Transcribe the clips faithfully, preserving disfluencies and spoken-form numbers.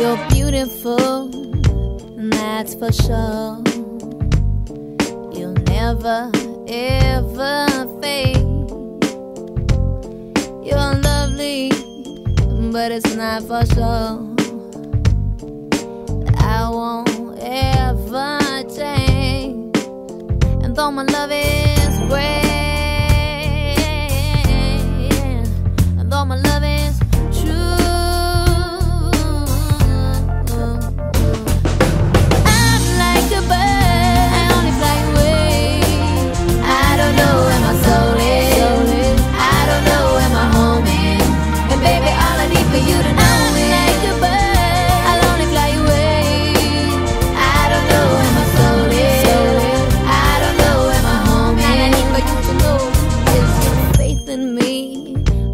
You're beautiful, that's for sure. You'll never, ever fade. You're lovely, but it's not for sure. I won't ever change. And though my love is great,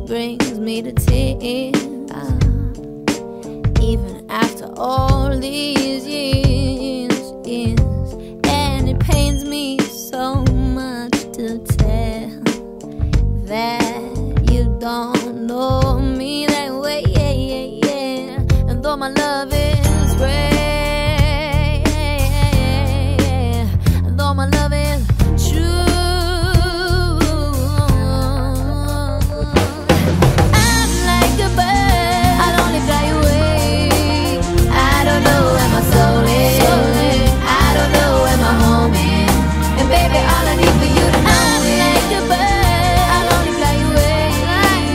brings me to tears, uh, even after all these years, years, and it pains me so much to tell that you don't know me that way, yeah, yeah, yeah. And though my love is real, baby, all I need for you to know, I'm like a bird, I'll only fly away.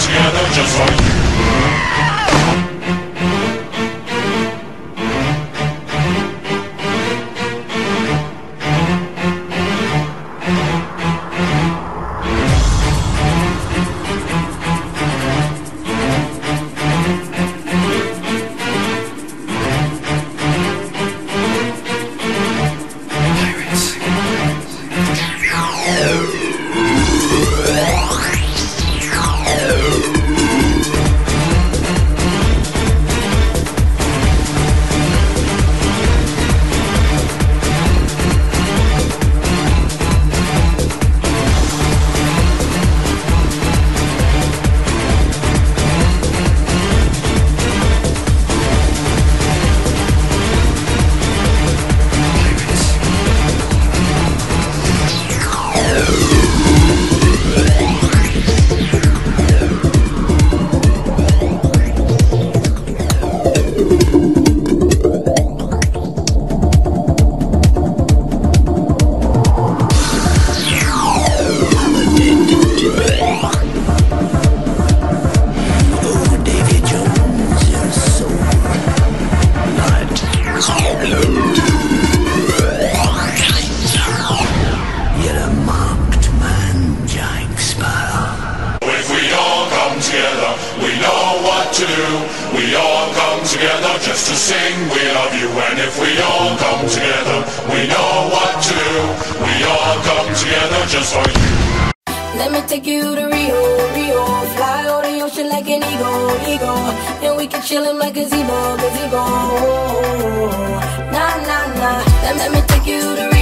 together just for you. We all come together just to sing we love you. And if we all come together, we know what to do. We all come together just for you. Let me take you to Rio, Rio. Fly over the ocean like an eagle, eagle. And we can chill in my gazebo, gazebo. Nah, nah, nah. Let me take you to Rio.